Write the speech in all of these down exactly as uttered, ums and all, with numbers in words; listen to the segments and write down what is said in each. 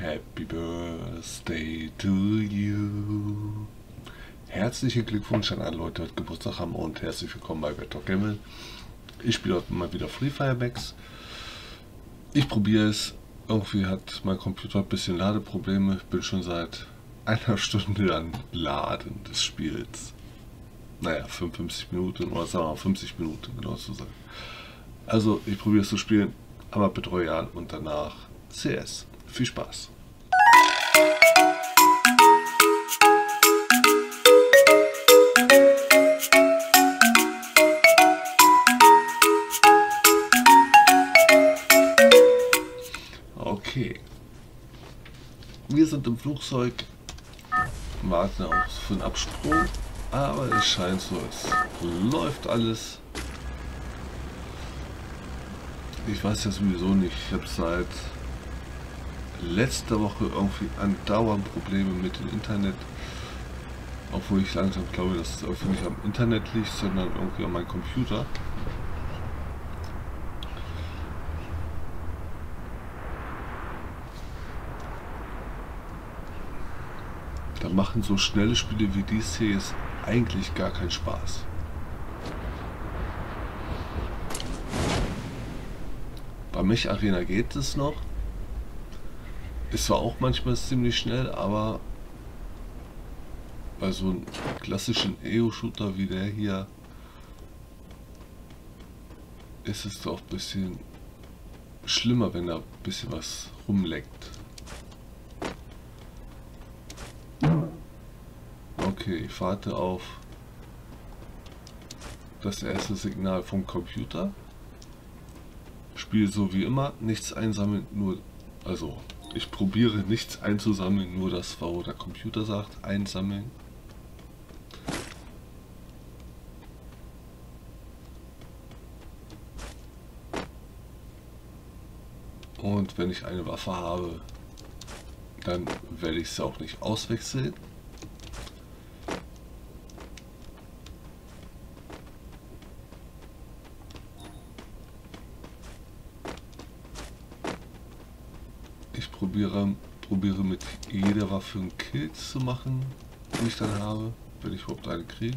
Happy Birthday to you. Herzlichen Glückwunsch an alle Leute, die heute Geburtstag haben, und herzlich willkommen bei BetroGamble. Ich spiele heute mal wieder Free Firebacks. Ich probiere es. Irgendwie hat mein Computer ein bisschen Ladeprobleme. Ich bin schon seit einer Stunde an Laden des Spiels. Naja, fünfundfünfzig Minuten oder sagen wir mal fünfzig Minuten, genau zu sein. Also, ich probiere es zu spielen, aber betroyal und danach C S. Viel Spaß! Okay. Wir sind im Flugzeug, warten auch für einen Absprung, aber es scheint so, es läuft alles. Ich weiß ja sowieso nicht, ich habe seit letzter Woche irgendwie andauernd Probleme mit dem Internet, obwohl ich langsam glaube, dass es irgendwie nicht am Internet liegt, sondern irgendwie an meinem Computer. Da machen so schnelle Spiele wie dies hier jetzt eigentlich gar keinen Spaß. Bei Mech Arena geht es noch. Ist zwar auch manchmal ziemlich schnell, aber bei so einem klassischen E O-Shooter wie der hier ist es doch ein bisschen schlimmer, wenn da ein bisschen was rumleckt. Okay, ich warte auf das erste Signal vom Computer. Spiel so wie immer, nichts einsammeln, nur, also ich probiere nichts einzusammeln, nur das, was der Computer sagt, einsammeln. Und wenn ich eine Waffe habe, dann werde ich sie auch nicht auswechseln. Ich probiere, probiere mit jeder Waffe einen Kill zu machen, die ich dann habe, wenn ich überhaupt eine kriege.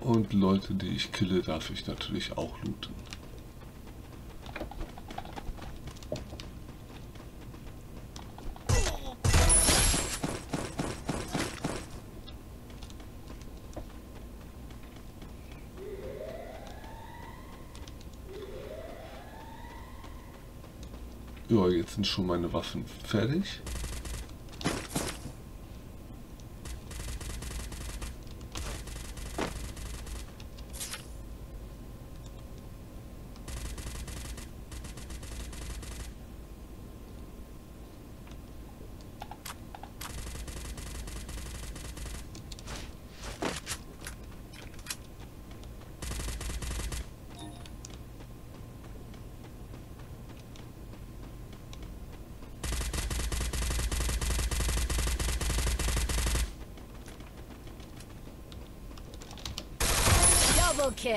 Und Leute, die ich kille, darf ich natürlich auch looten. Ja, jetzt sind schon meine Waffen fertig. Kill.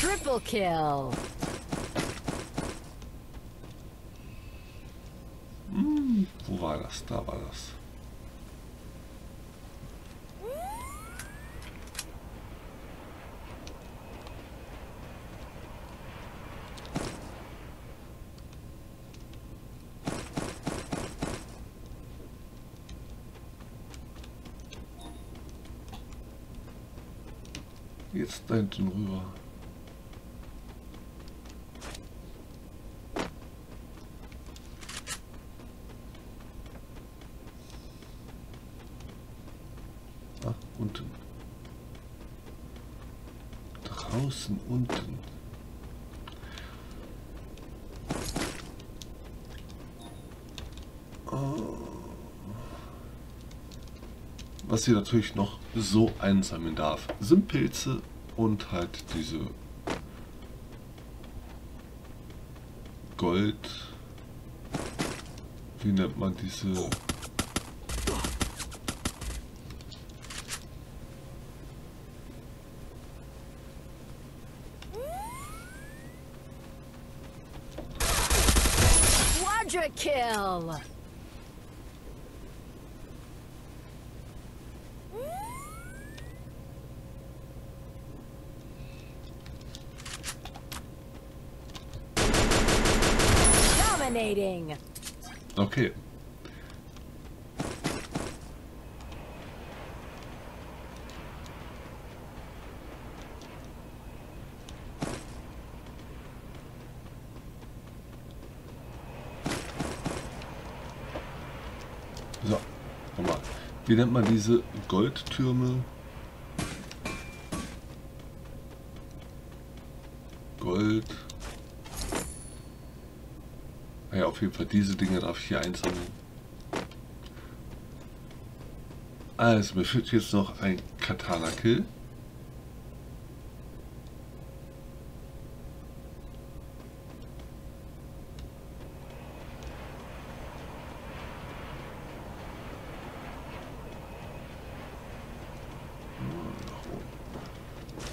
Triple kill. Hm, wo war das? Da war das. Jetzt da hinten rüber. Ach, unten. Draußen unten. Oh. was ihr natürlich noch so einsammeln darf, sind Pilze und halt diese Gold, wie nennt man diese, Quadra-Kill. Okay. So, nochmal. Wie nennt man diese Goldtürme? Gold. Ja, auf jeden Fall, diese Dinge darf ich hier einsammeln. Also, mir fehlt jetzt noch ein Katana-Kill.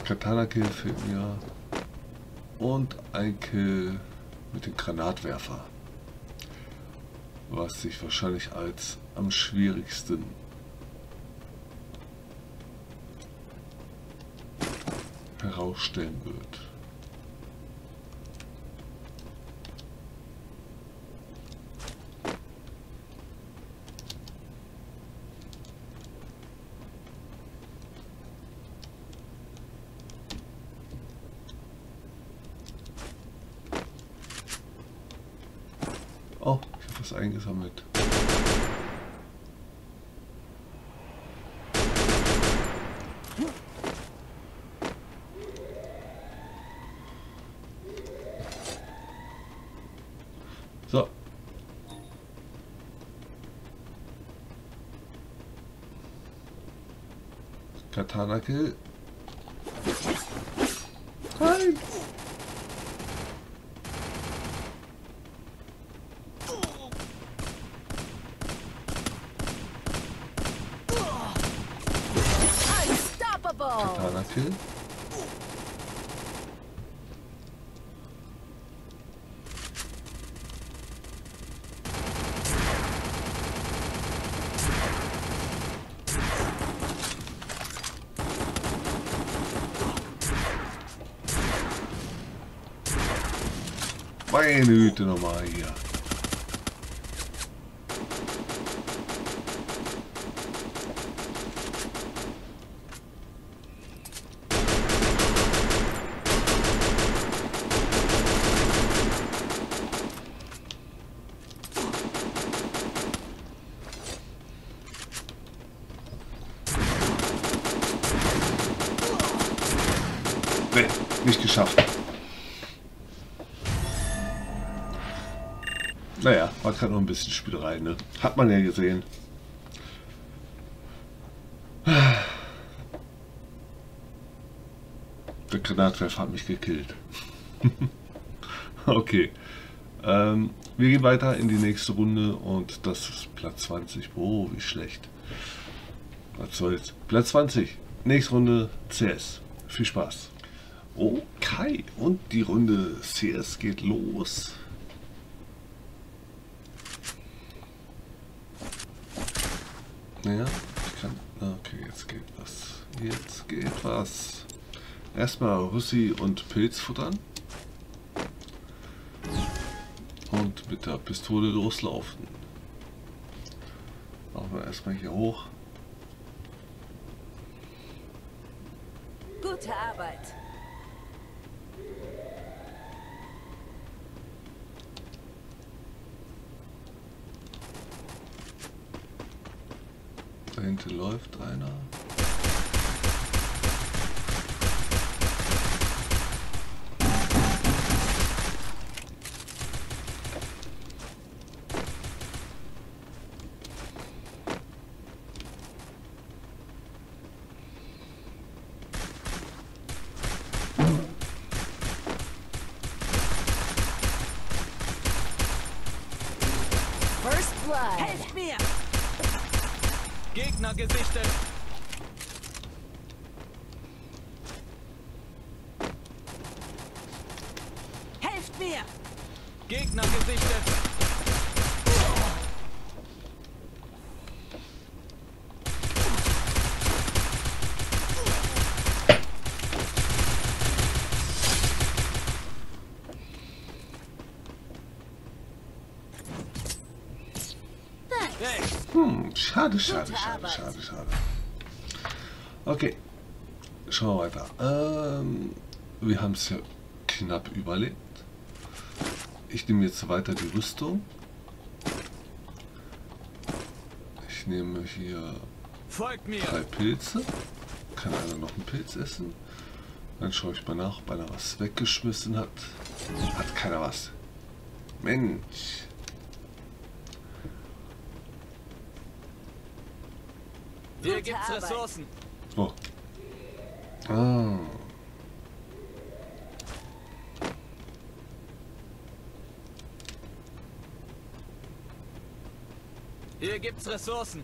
Katana-Kill fehlt mir. Und ein Kill mit dem Granatwerfer, was sich wahrscheinlich als am schwierigsten herausstellen wird. Oh, ich habe was eingesammelt. So. Katana-Kill. Hi. Katana-Kill. Meine Güte, nochmal hier. Nee, nicht geschafft. Naja, war gerade noch ein bisschen Spielerei, ne? Hat man ja gesehen. Der Granatwerfer hat mich gekillt. Okay. Ähm, wir gehen weiter in die nächste Runde und das ist Platz zwanzig. Oh, wie schlecht. Was soll's. Platz zwanzig. Nächste Runde C S. Viel Spaß. Okay, und die Runde C S geht los. Naja, ich kann. Okay, jetzt geht was. Jetzt geht was. Erstmal Russi und Pilz futtern. Und mit der Pistole loslaufen. Machen wir erstmal hier hoch. Gute Arbeit. Da hinten läuft einer. Helft mir! Gegner gesichtet! Helft mir! Gegner gesichtet! Hm, schade, schade, schade, schade, schade. Okay, schauen wir weiter. Ähm, wir haben es ja knapp überlebt. Ich nehme jetzt weiter die Rüstung. Ich nehme hier drei Pilze. Kann einer noch einen Pilz essen? Dann schaue ich mal nach, ob einer was weggeschmissen hat. Hat keiner was. Mensch. Hier gibt's Ressourcen. Oh. Ah. Hier gibt's Ressourcen.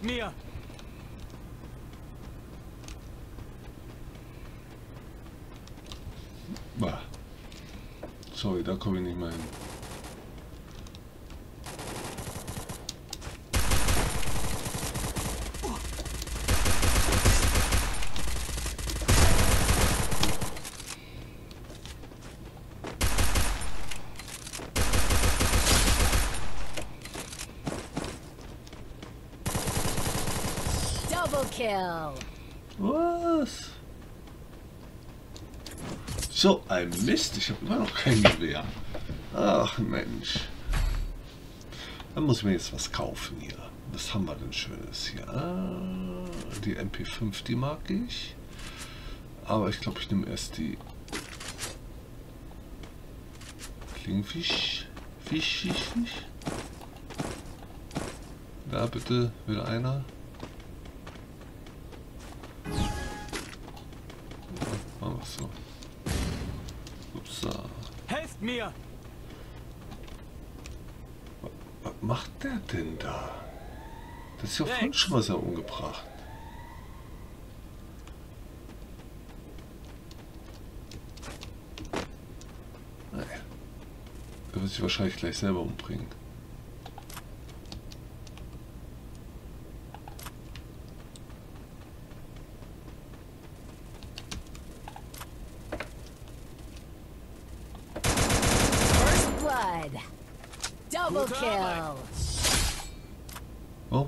Mir. Bah. Sorry, da komme ich nicht mehr hin. Kill. Was? So ein Mist, ich habe immer noch kein Gewehr. Ach Mensch. Dann muss ich mir jetzt was kaufen hier. Was haben wir denn Schönes hier? Ah, die M P fünf, die mag ich. Aber ich glaube, ich nehme erst die Klingfisch. Fisch, Fisch, Fisch. Da bitte wieder einer. So. Upsa. Helft mir! Was macht der denn da? Das ist ja vorhin schon was er umgebracht. Naja. Er wird sich wahrscheinlich gleich selber umbringen. Oh,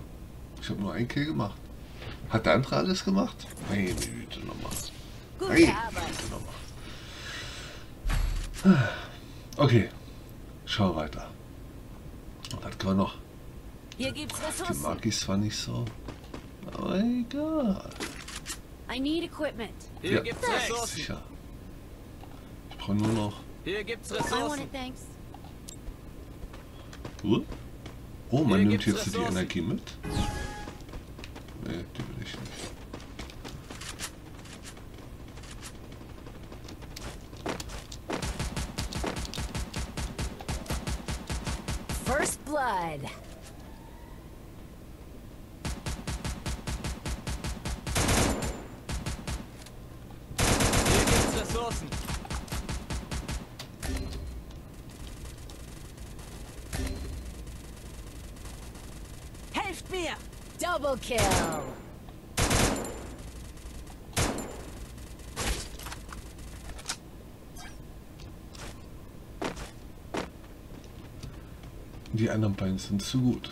ich habe nur einen Kill gemacht. Hat der andere alles gemacht? Meine Güte nochmal. Meine Güte nochmal. Okay, schau weiter. Was können wir noch? Hier gibt's Ressourcen. Die mag ich zwar nicht so, aber egal. I need equipment. Hier ja, gibt's Ressourcen. Sicher. Ich brauche nur noch. Hier gibt's Ressourcen. Uh? Oh, man Hier nimmt jetzt Ressourcen. Die Energie mit? Ne, die will ich nicht. First Blood. Hier gibt's Ressourcen. Double kill. Die anderen beiden sind zu gut.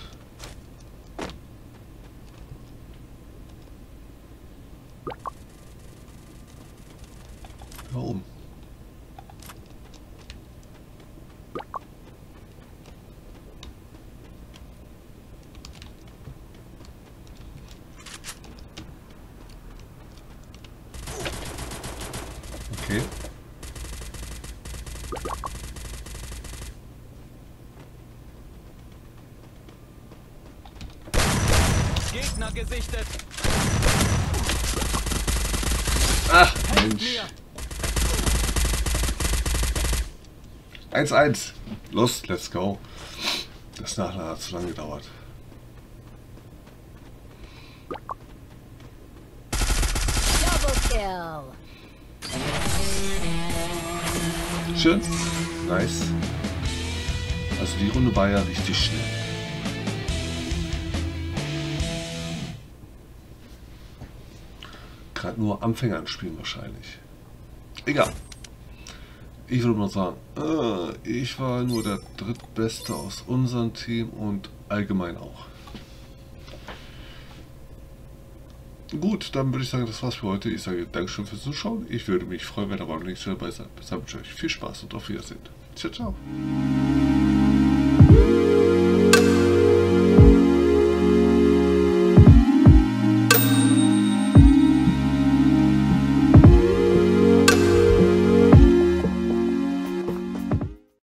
Warum? Okay. gesichtet. Ach, Mensch. eins eins. Los, let's go. Das Nachladen hat zu lange gedauert. Schön. Nice. Also die Runde war ja richtig schnell. Gerade nur Anfänger anspielen wahrscheinlich. Egal. Ich würde mal sagen, äh, ich war nur der drittbeste aus unserem Team und allgemein auch. Gut, dann würde ich sagen, das war's für heute. Ich sage Dankeschön fürs Zuschauen. Ich würde mich freuen, wenn ihr beim nächsten Mal dabei seid. Bis dann wünsche ich euch viel Spaß und auf Wiedersehen. Ciao, ciao.